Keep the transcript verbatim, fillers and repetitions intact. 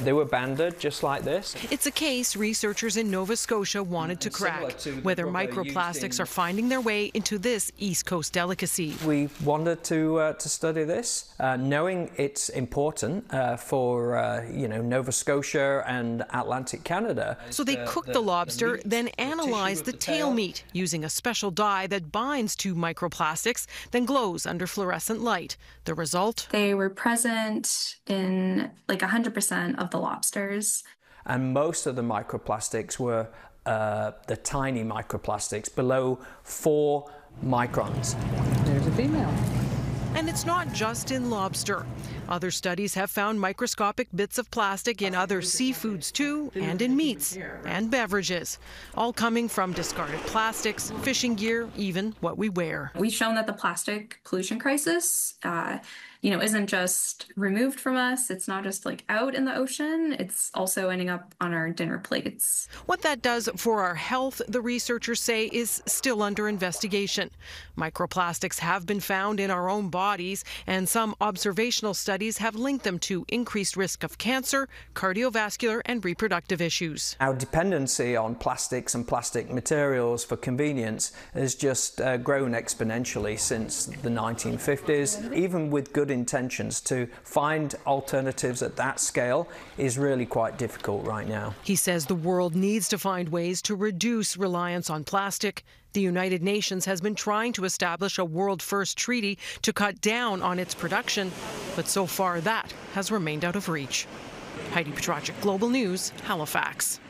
They were banded just like this. It's a case researchers in Nova Scotia wanted to crack, to whether microplastics are finding their way into this East Coast delicacy. We wanted to, uh, to study this, uh, knowing it's important uh, for uh, you know, Nova Scotia and Atlantic Canada. So they cooked the, the lobster, the meat, then analyzed the, the tail, tail meat using a special dye that binds to microplastics, then glows under fluorescent light. The result? They were present in like one hundred percent of the lobsters. And most of the microplastics were uh, the tiny microplastics, below four microns. There's a female. And it's not just in lobster. Other studies have found microscopic bits of plastic in other seafoods too, and in meats and beverages, all coming from discarded plastics, fishing gear, even what we wear. We've shown that the plastic pollution crisis uh, you know, isn't just removed from us. It's not just like out in the ocean. It's also ending up on our dinner plates. What that does for our health, the researchers say, is still under investigation. Microplastics have been found in our own bodies, and some observational studies have linked them to increased risk of cancer, cardiovascular and reproductive issues. Our dependency on plastics and plastic materials for convenience has just uh, grown exponentially since the nineteen fifties. Even with good intentions, to find alternatives at that scale is really quite difficult right now. He says the world needs to find ways to reduce reliance on plastic. The United Nations has been trying to establish a world-first treaty to cut down on its production, but so far that has remained out of reach. Heidi Petracek, Global News, Halifax.